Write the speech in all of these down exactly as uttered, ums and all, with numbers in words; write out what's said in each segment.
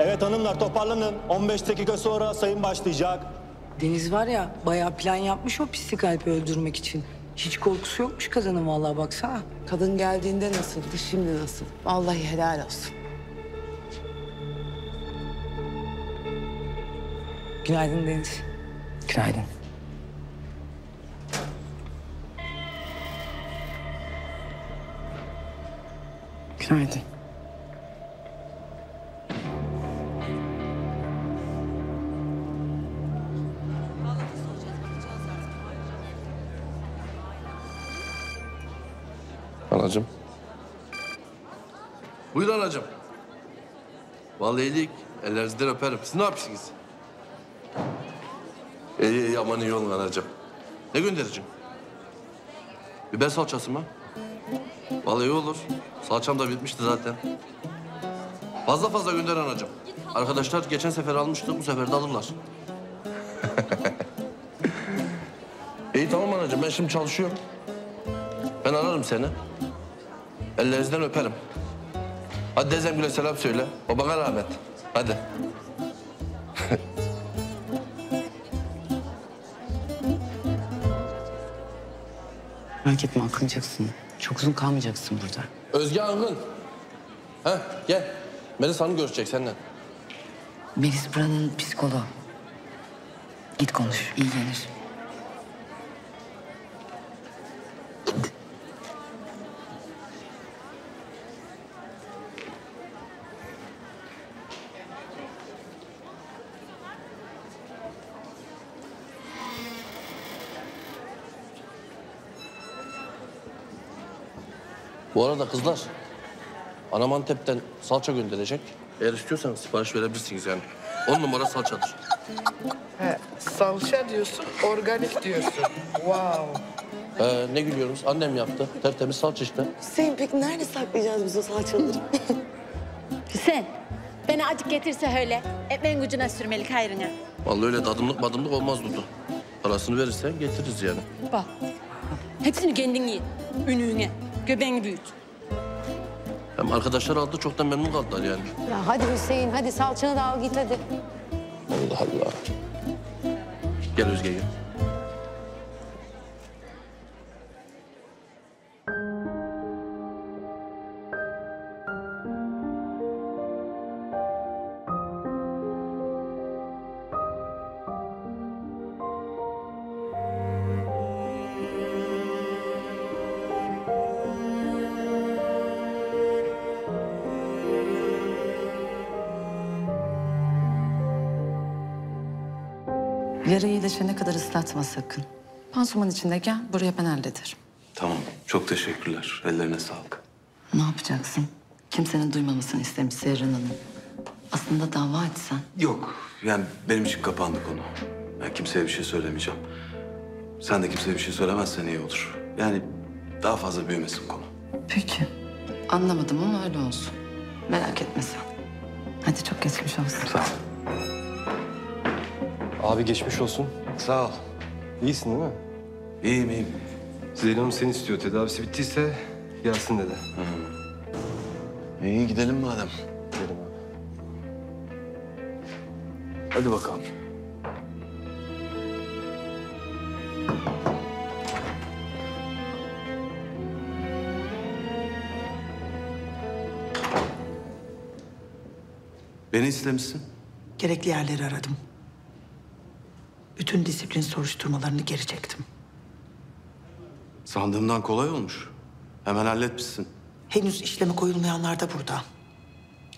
Evet hanımlar, toparlanın. on beş dakika sonra sayım başlayacak. Deniz var ya, bayağı plan yapmış o pislik Alp'i öldürmek için. Hiç korkusu yokmuş kadının vallahi, baksana. Kadın geldiğinde nasıldı, şimdi nasıl? Vallahi helal olsun. Günaydın Deniz. Günaydın. Günaydın. Anacığım. Buyur anacığım. Vallahi iyilik. Ellerinizden öperim. Siz ne yapıyorsunuz? İyi iyi, aman iyi olun anacığım. Ne göndereceğim? Biber salçası mı? Vallahi iyi olur. Salçam da bitmişti zaten. Fazla fazla gönder anacığım. Arkadaşlar geçen sefer almıştı, bu sefer de alırlar. İyi tamam anacığım, ben şimdi çalışıyorum. Ben ararım seni. Ellerinizden öperim. Hadi teyzem bile selam söyle. Babana rahmet. Hadi. Merak etme, akılacaksın. Çok uzun kalmayacaksın burada. Özge Akın. Ha gel. Melis Hanım görüşecek seninle. Melis buranın psikoloğu. Git konuş, iyi gelir. Bu arada kızlar, anam Antep'ten salça gönderecek. Eğer istiyorsanız sipariş verebilirsiniz yani. On numara salçadır. He, salça diyorsun, organik diyorsun. Wow. Ee, ne gülüyoruz? Annem yaptı. Tertemiz salça işte. Hüseyin, peki nerede saklayacağız biz o salçaları? Hüseyin, beni acık getirse öyle. Ekmeğin gücüne sürmelik hayrına. Vallahi öyle dadımlık madımlık olmaz Dudu. Parasını verirsen getiririz yani. Bak, hepsini kendin yiyin. Ünüğüne. Göbeğini büyüt. Hem arkadaşlar aldı, çoktan memnun kaldılar yani. Ya hadi Hüseyin, hadi salçanı da al git hadi. Allah Allah. Gel Özge, gel. Yarayı iyileşene kadar ıslatma sakın. Pansuman içinde gel, buraya ben hallederim. Tamam, çok teşekkürler. Ellerine sağlık. Ne yapacaksın? Kimsenin duymamasını istemiş Seher Hanım. Aslında dava etsen. Yok, yani benim için kapandı konu. Ben kimseye bir şey söylemeyeceğim. Sen de kimseye bir şey söylemezsen iyi olur. Yani daha fazla büyümesin konu. Peki, anlamadım ama öyle olsun. Merak etme sen. Hadi çok geçmiş olsun. Sağ ol. Abi geçmiş olsun. Sağ ol. İyisin değil mi? İyiyim, iyiyim. Zeyno Hanım seni istiyor. Tedavisi bittiyse gelsin dedi. Hı. İyi, gidelim madem. Gidelim abi. Hadi bakalım. Beni istemişsin. Gerekli yerleri aradım. Bütün disiplin soruşturmalarını geri çektim. Sandığımdan kolay olmuş. Hemen halletmişsin. Henüz işleme koyulmayanlar da burada.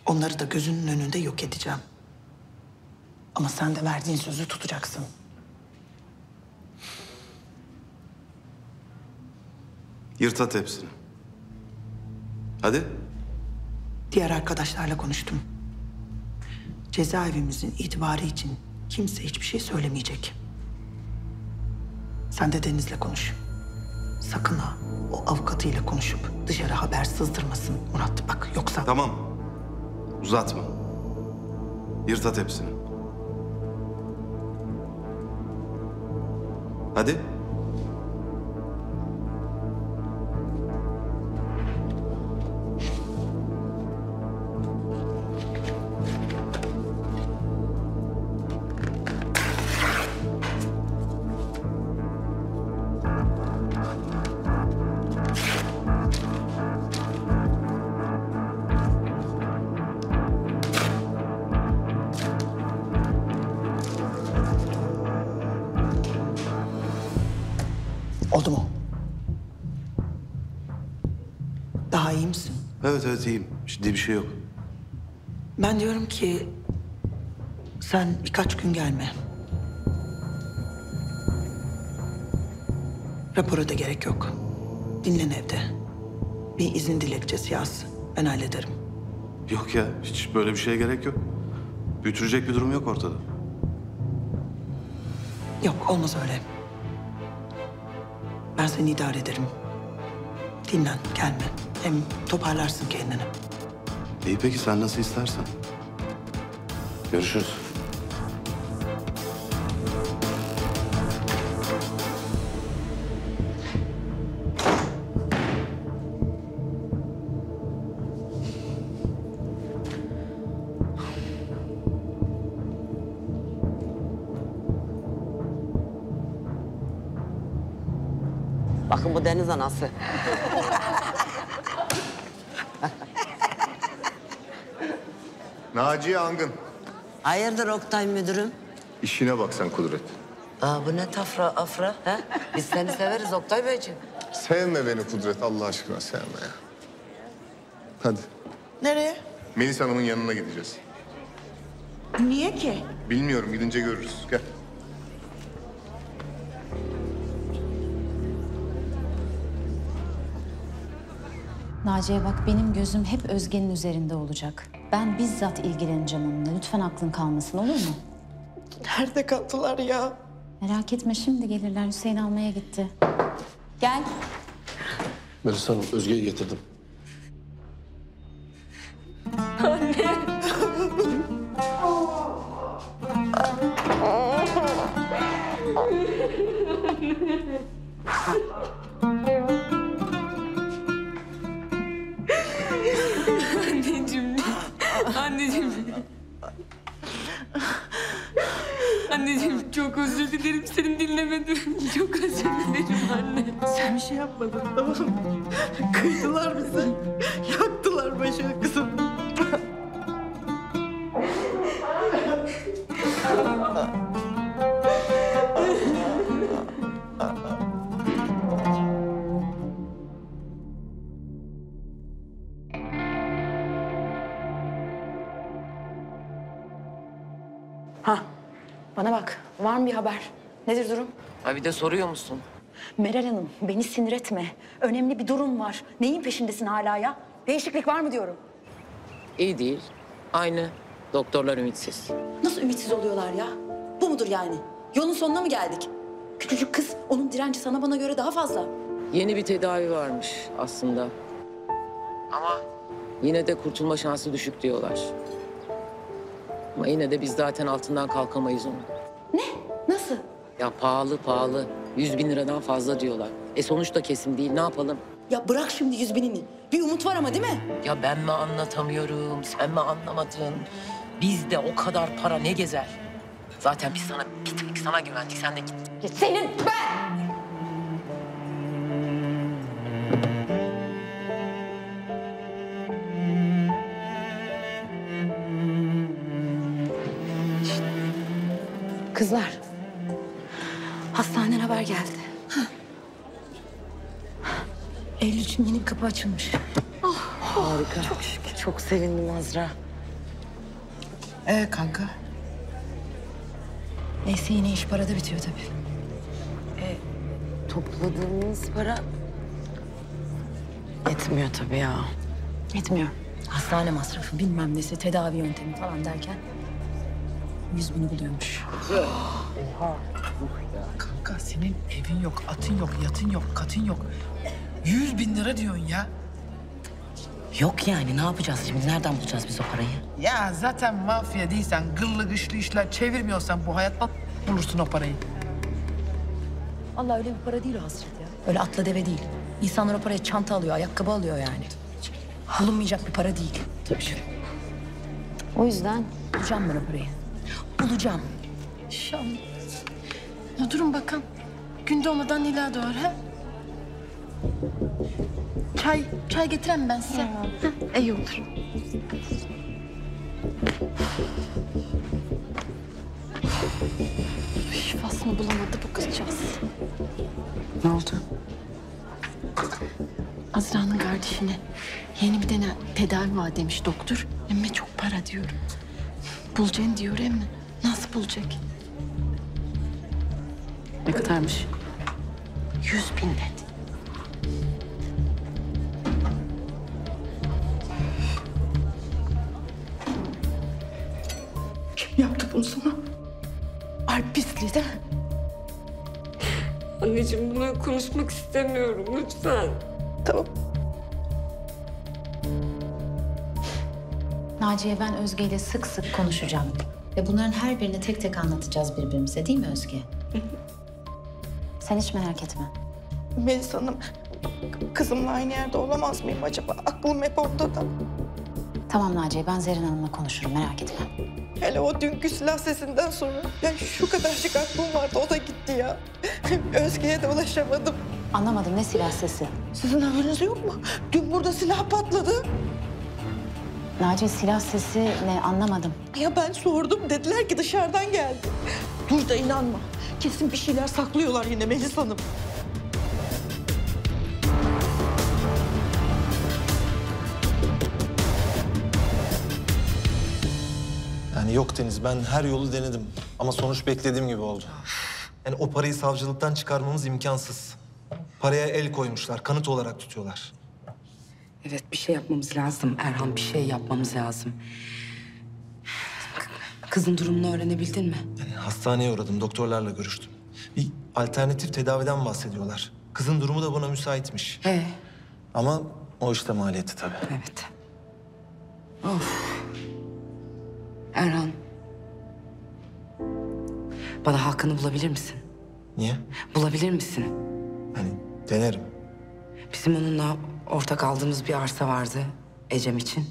Onları da gözünün önünde yok edeceğim. Ama sen de verdiğin sözü tutacaksın. Yırtat hepsini. Hadi. Diğer arkadaşlarla konuştum. Cezaevimizin itibarı için kimse hiçbir şey söylemeyecek. Sen de Deniz'le konuş. Sakın ha o avukatıyla konuşup dışarı haber sızdırmasın Murat. Bak yoksa... Tamam. Uzatma. Yırtat hepsini. Hadi. Oldu mu? Daha iyi misin? Evet evet iyiyim. Ciddi bir şey yok. Ben diyorum ki sen birkaç gün gelme. Rapora da gerek yok. Dinlen evde. Bir izin dilekçesi yaz. Ben hallederim. Yok ya, hiç böyle bir şeye gerek yok. Büyütülecek bir durum yok ortada. Yok, olmaz öyle. Ben seni idare ederim. Dinlen, gelme. Hem toparlarsın kendini. İyi peki, sen nasıl istersen. Görüşürüz. Bakın bu deniz anası. Naciye Angın. Hayırdır Oktay müdürüm? İşine bak sen Kudret. Aa, bu ne tafra afra? He? Biz seni severiz Oktay Beyciğim. Sevme beni Kudret, Allah aşkına sevme ya. Hadi. Nereye? Melis Hanım'ın yanına gideceğiz. Niye ki? Bilmiyorum, gidince görürüz. Gel. Naciye bak, benim gözüm hep Özge'nin üzerinde olacak. Ben bizzat ilgileneceğim onunla. Lütfen aklın kalmasın, olur mu? Nerede kaldılar ya? Merak etme, şimdi gelirler. Hüseyin almaya gitti. Gel. Melis Hanım, Özge'yi getirdim. Anne. Anneciğim. Anneciğim çok özür dilerim, seni dinlemedim. Çok özür dilerim anne. Sen bir şey yapmadın, tamam mı? Kıydılar bizi. Yaktılar başını kızım. Ha, bana bak, var mı bir haber? Nedir durum? Ha, bir de soruyor musun? Meral Hanım, beni sinir etme. Önemli bir durum var. Neyin peşindesin hala ya? Değişiklik var mı diyorum? İyi değil. Aynı. Doktorlar ümitsiz. Nasıl ümitsiz oluyorlar ya? Bu mudur yani? Yolun sonuna mı geldik? Küçücük kız, onun direnci sana bana göre daha fazla. Yeni bir tedavi varmış aslında. Ama yine de kurtulma şansı düşük diyorlar. Ama yine de biz zaten altından kalkamayız onu. Ne? Nasıl? Ya pahalı pahalı. Yüz bin liradan fazla diyorlar. E sonuç da kesin değil. Ne yapalım? Ya bırak şimdi yüz binini. Bir umut var ama değil mi? Ya ben mi anlatamıyorum? Sen mi anlamadın? Bizde o kadar para ne gezer? Zaten biz sana bir tek sana güvendik. Sen de git. Ya senin ben! Kızlar, hastaneden haber geldi. Eylül için yeni kapı açılmış. Oh, harika. Çok şükür. Çok sevindim Azra. Ee kanka? Neyse yine iş parada bitiyor tabii. Ee, topladığımız para... Yetmiyor tabii ya. Yetmiyor. Hastane masrafı bilmem nesi, tedavi yöntemi falan derken... Yüz bini buluyormuş. Oha. Kanka senin evin yok, atın yok, yatın yok, katın yok. Yüz bin lira diyorsun ya. Yok yani, ne yapacağız şimdi? Nereden bulacağız biz o parayı? Ya zaten mafya değilsen, gıllı gışlı işler çevirmiyorsan bu hayatta bulursun o parayı. Allah öyle bir para değil o hasret ya. Öyle atla deve değil. İnsanlar o paraya çanta alıyor, ayakkabı alıyor yani. Bulunmayacak bir para değil. Tabii ki. O yüzden bulacağım ben o parayı. Bulacağım. İnşallah. Ya durun bakalım. Gün doğmadan Nila doğar ha? Çay, çay getireyim ben size. Ha, iyi olur. Şifasını bulamadı bu kızcağız. Ne oldu? tesadüfine. Yeni bir tane tedavi var demiş doktor. Emme çok para diyorum. Bulacaksın diyor emme. Nasıl bulacak? Ne kadarmış? Yüz bin dedi. Kim yaptı bunu sana? Alp pisliği de. Anneciğim bunu konuşmak istemiyorum lütfen. Tamam. Naciye ben Özge ile sık sık konuşacağım. Ve bunların her birini tek tek anlatacağız birbirimize değil mi Özge? Sen hiç merak etme. Melis Hanım, kızımla aynı yerde olamaz mıyım acaba? Aklım hep ortada. Tamam Naciye, ben Zerrin Hanım'la konuşurum, merak etme. Hele o dünkü silah sesinden sonra ya şu kadarcık aklım vardı, o da gitti ya. Özge'ye de ulaşamadım. Anlamadım, ne silah sesi? Sizin haberiniz yok mu? Dün burada silah patladı. Naciye, silah sesi ne? Anlamadım. Ya ben sordum, dediler ki dışarıdan geldi. Dur da inanma. Kesin bir şeyler saklıyorlar yine Melis Hanım. Yani yok Deniz, ben her yolu denedim ama sonuç beklediğim gibi oldu. Yani o parayı savcılıktan çıkarmamız imkansız. Paraya el koymuşlar, kanıt olarak tutuyorlar. Evet, bir şey yapmamız lazım Erhan, bir şey yapmamız lazım. Kızın durumunu öğrenebildin mi? Yani hastaneye uğradım, doktorlarla görüştüm. Bir alternatif tedaviden bahsediyorlar. Kızın durumu da buna müsaitmiş. Ee? Ama o işte maliyeti tabii. Evet. Of. Erhan. Bana Hakan'ı bulabilir misin? Niye? Bulabilir misin? Hani denerim. Bizim onunla ortak aldığımız bir arsa vardı Ecem için.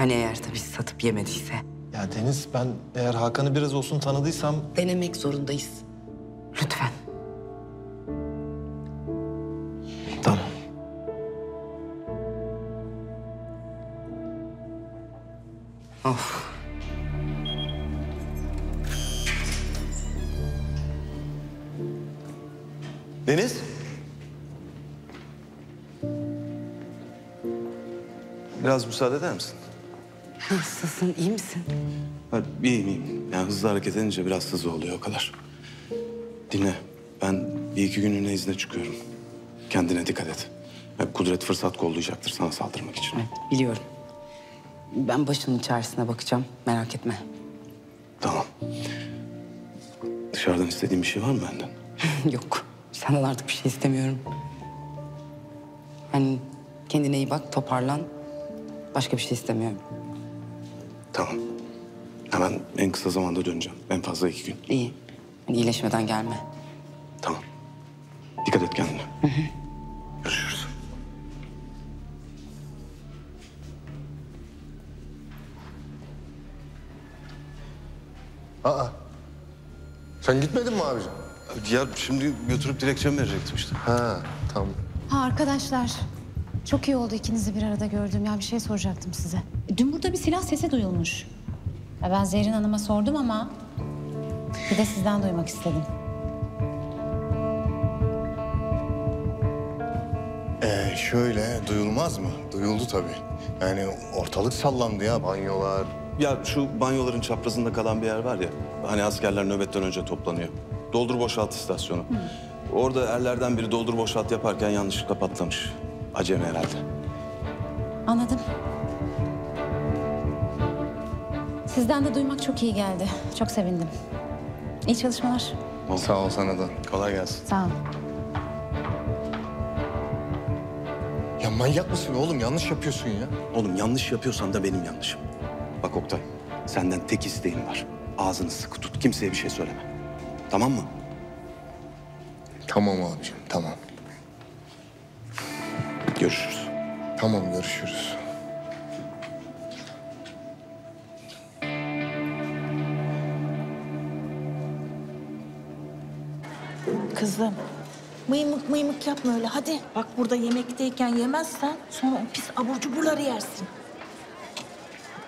Yani eğer tabii satıp yemediyse. Ya Deniz, ben eğer Hakan'ı biraz olsun tanıdıysam... Denemek zorundayız. Lütfen. Tamam. Of. Deniz? Biraz müsaade eder misin? Nasılsın, iyi misin? Ha, iyiyim, iyiyim. Yani hızlı hareket edince biraz hızlı oluyor o kadar. Dinle, ben bir iki günlüğüne izne çıkıyorum. Kendine dikkat et. Hep Kudret fırsat kollayacaktır sana saldırmak için. Evet, biliyorum. Ben başının çaresine bakacağım, merak etme. Tamam. Dışarıdan istediğin bir şey var mı benden? Yok, senden artık bir şey istemiyorum. Yani kendine iyi bak, toparlan. Başka bir şey istemiyorum. Tamam. Hemen en kısa zamanda döneceğim. En fazla iki gün. İyi. Yani iyileşmeden gelme. Tamam. Dikkat et kendine. Hı hı. Görüşürüz. Aa. Sen gitmedin mi abicim? Ya şimdi götürüp dilekçemi verecektim işte. Ha, tamam. Ha arkadaşlar. Çok iyi oldu ikinizi bir arada gördüm. Ya bir şey soracaktım size. Dün burada bir silah sesi duyulmuş. Ya ben Zerrin Hanım'a sordum ama bir de sizden duymak istedim. Ee, şöyle duyulmaz mı? Duyuldu tabii. Yani ortalık sallandı ya, banyolar. Ya şu banyoların çaprazında kalan bir yer var ya. Hani askerler nöbetten önce toplanıyor. Doldur boşalt istasyonu. Hı. Orada erlerden biri doldur boşalt yaparken yanlışlıkla patlamış. Acemi herhalde. Anladım. Sizden de duymak çok iyi geldi. Çok sevindim. İyi çalışmalar. Sağ ol sana da. Kolay gelsin. Sağ ol. Ya manyak mısın oğlum? Yanlış yapıyorsun ya. Oğlum yanlış yapıyorsan da benim yanlışım. Bak Oktay, senden tek isteğim var. Ağzını sıkı tut, kimseye bir şey söyleme. Tamam mı? Tamam abicim, tamam. Görüşürüz. Tamam, görüşürüz. Kızım, mıymık mıymık yapma öyle hadi. Bak burada yemekteyken yemezsen sonra o pis abur cuburları yersin.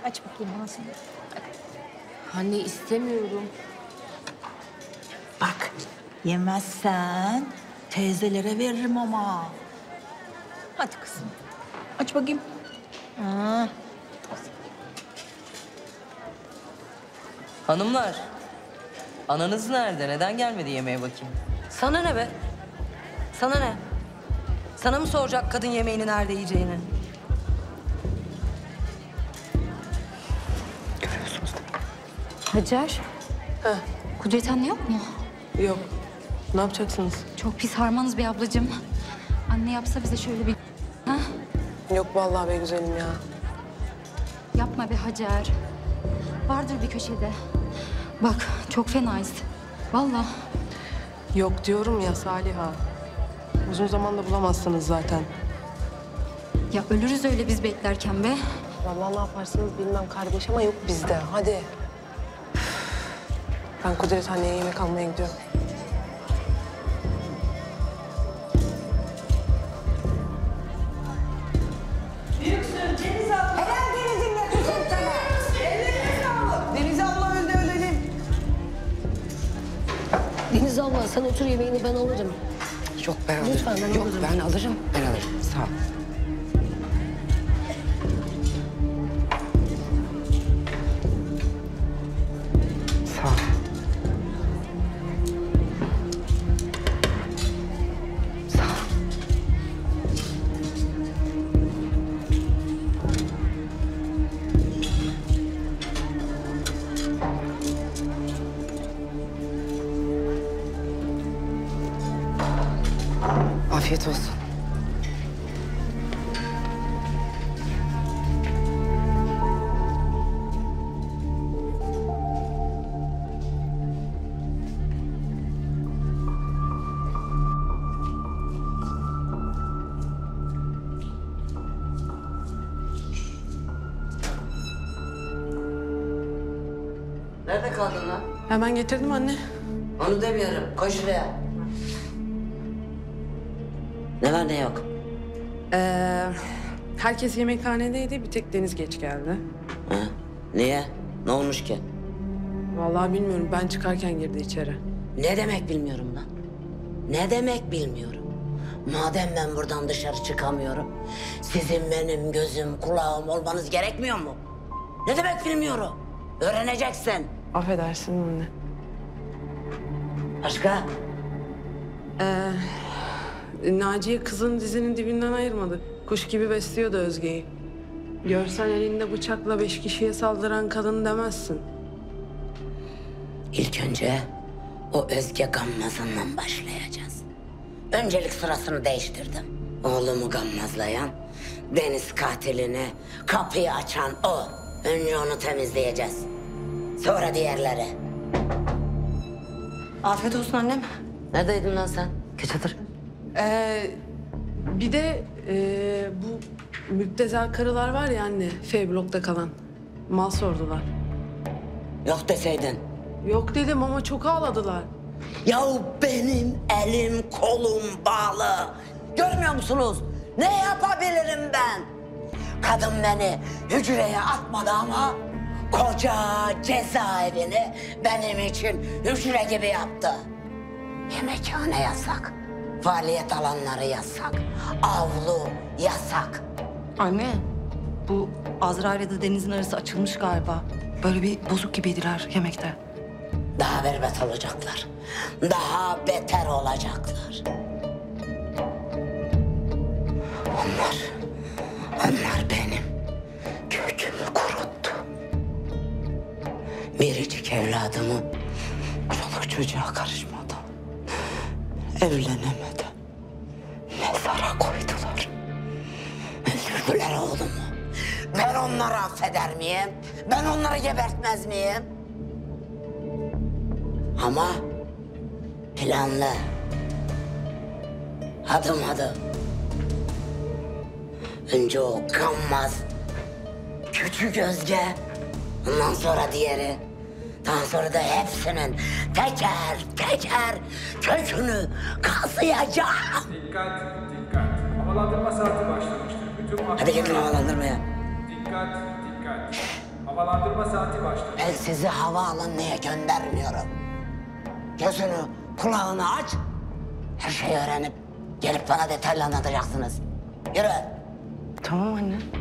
Aç bakayım ağzını. Anne istemiyorum. Bak yemezsen teyzelere veririm ama. Hadi kızım. Aç bakayım. Aa. Hanımlar, ananız nerede? Neden gelmedi yemeğe bakayım? Sana ne be? Sana ne? Sana mı soracak kadın yemeğini nerede yiyeceğini? Görüyorsunuz değil mi? Hacer. Heh. Kudret anne yok mu? Yok. Ne yapacaksınız? Çok pis harmanız be ablacığım. Anne yapsa bize şöyle bir... Ha? Yok vallahi be güzelim ya. Yapma be Hacer. Vardır bir köşede. Bak çok fenayız. Vallahi. Yok diyorum ya Saliha. Uzun zamanda bulamazsınız zaten. Ya ölürüz öyle biz beklerken be. Vallahi ne yaparsınız bilmem kardeş ama yok bizde. Hadi. Ben Kudret anneye yemek almaya gidiyorum. Deniz abla sen otur yemeğini ben alırım. Yok ben alırım. Lütfen ben Yok, alırım. ben alırım. Ben alırım. Sağ ol. Sağ ol. Sağ ol. Afiyet olsun. Nerede kaldın lan? Hemen getirdim anne. Onu demiyorum. Koş şuraya. Ne var ne yok? Ee, herkes yemekhanedeydi, bir tek Deniz geç geldi. Ha, niye? Ne olmuş ki? Vallahi bilmiyorum, ben çıkarken girdi içeri. Ne demek bilmiyorum lan? Ne demek bilmiyorum? Madem ben buradan dışarı çıkamıyorum, sizin benim gözüm, kulağım olmanız gerekmiyor mu? Ne demek bilmiyorum? Öğreneceksin. Affedersin anne. Başka? Ee... Naciye kızın dizinin dibinden ayırmadı. Kuş gibi besliyordu Özge'yi. Görsen elinde bıçakla beş kişiye saldıran kadın demezsin. İlk önce o Özge gammazından başlayacağız. Öncelik sırasını değiştirdim. Oğlumu gammazlayan, Deniz katilini kapıyı açan o. Önce onu temizleyeceğiz. Sonra diğerleri. Afiyet olsun annem. Neredeydin lan sen? Geç otur. Ee, bir de e, bu müptezel karılar var ya anne, F blokta kalan. Mal sordular. Yok deseydin. Yok dedim ama çok ağladılar. Yahu benim elim kolum bağlı. Görmüyor musunuz? Ne yapabilirim ben? Kadın beni hücreye atmadı ama koca cezaevini benim için hücre gibi yaptı. Yemekhane yasak. Faaliyet alanları yasak, avlu yasak. Anne, bu Azra ile de Deniz'in arası açılmış galiba. Böyle bir bozuk gibiydiler yemekte. Daha berbat olacaklar. Daha beter olacaklar. Onlar, onlar benim kökümü kuruttu. Biricik evladımı çoluk çocuğa karışmadı. Evlenemedi. Mezara koydular. Öldürdüler oğlumu. Ben onları affeder miyim? Ben onları gebertmez miyim? Ama planlı. Adım adım. Önce o kanmaz. Küçük Özge. Ondan sonra diğeri. Daha sonra da hepsinin teker teker kökünü kazıyacağım. Dikkat, dikkat. Havalandırma saati başlamıştır. Bütün Hadi gelin havalandırmaya. Dikkat, dikkat. Havalandırma saati başlamıştır. Ben sizi havaalanına göndermiyorum. Gözünü, kulağını aç. Her şeyi öğrenip gelip bana detaylı anlatacaksınız. Yürü. Tamam anne.